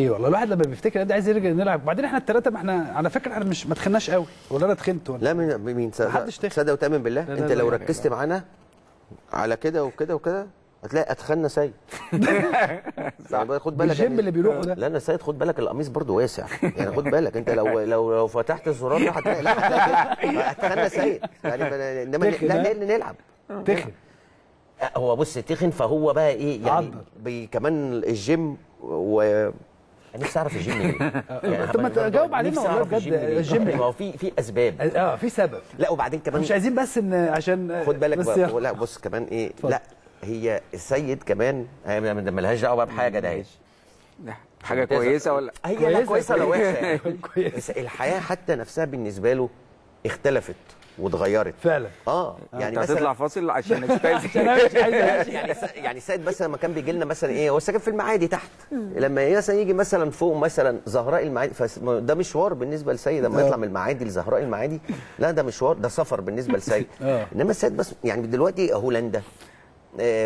ايه والله الواحد لما بيفتكر ده عايز يرجع نلعب. وبعدين احنا الثلاثه ما احنا على فكره احنا مش ما تخناش قوي ولا انا اتخنت ولا لا مين صدق وتامن بالله. لا لا انت لو ركزت معانا على كده وكده وكده هتلاقي اتخنى سيد. خد بالك الجيم اللي بيروحه ده. لا انا سيد خد بالك القميص برضو واسع يعني خد بالك انت لو فتحت الزرار ده هتلاقي لا هتخنى سيد يعني انما نلعب تخن. هو بص تخن فهو بقى ايه يعني كمان الجيم و نفسي اعرف الجيم ليه؟ يعني طب ما تجاوب علينا والله بجد الجيم ليه؟ ما هو في اسباب في سبب. لا وبعدين كمان مش عايزين بس ان عشان خد بالك بقى. لا بص كمان ايه فضل. لا هي السيد كمان مالهاش دعوه بقى بحاجه ده حاجه كويسه ولا هي لا كويسه ولا وحشه يعني. الحياه حتى نفسها بالنسبه له اختلفت واتغيرت فعلا يعني مثلا هتطلع فاصل عشان يعني سيد مثلا لما كان بيجي لنا مثلا ايه هو ساكن في المعادي تحت لما مثلا يجي مثلا فوق مثلا زهراء المعادي فده مشوار بالنسبه لسيد لما يطلع من المعادي لزهراء المعادي لا ده مشوار ده سفر بالنسبه لسيد انما السيد بس يعني دلوقتي هولندا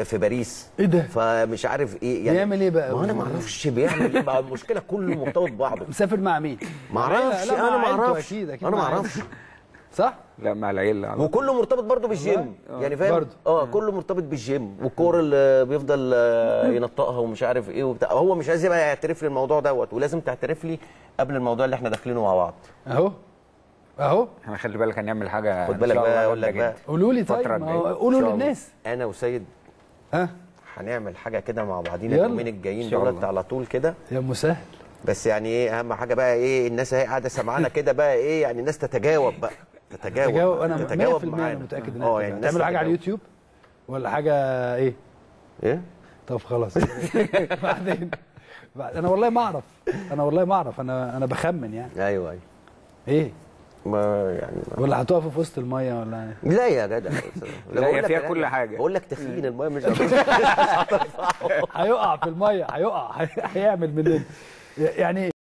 في باريس ايه ده فمش عارف ايه يعني بيعمل ايه بقى ما انا ما اعرفش بيعمل ايه بقى المشكله كله مرتبط ببعضه مسافر مع مين ما اعرفش انا ما اعرفش صح؟ لا مع العيله وكله مرتبط برضه بالجيم يعني فاهم؟ كله مرتبط بالجيم والكوره اللي بيفضل ينطقها ومش عارف ايه وبتاع هو مش عايز يبقى يعترف لي الموضوع دوت ولازم تعترف لي قبل الموضوع اللي احنا داخلينه مع بعض اهو احنا خلي بالك هنعمل حاجه خد بالك بقى اقول لك بقى قولوا لي طيب قولوا للناس انا وسيد هنعمل حاجه كده مع بعضينا اليومين الجايين دولت على طول كده يا مسهل بس يعني ايه اهم حاجه بقى ايه الناس اهي قاعده سامعانا كده بقى ايه يعني الناس تتجاوب بقى تتجاوب انا 100% متاكد ان يعني تعملوا حاجه على اليوتيوب ولا حاجه ايه طب خلاص بعدين انا والله ما اعرف انا بخمن يعني ايوه ايه ما يعني ولا هتقفوا في وسط الميه ولا لا يا جدع لا هي فيها كل حاجه بقول لك تخين الميه مش هترفعه هيقع في الميه هيقع هيعمل منين يعني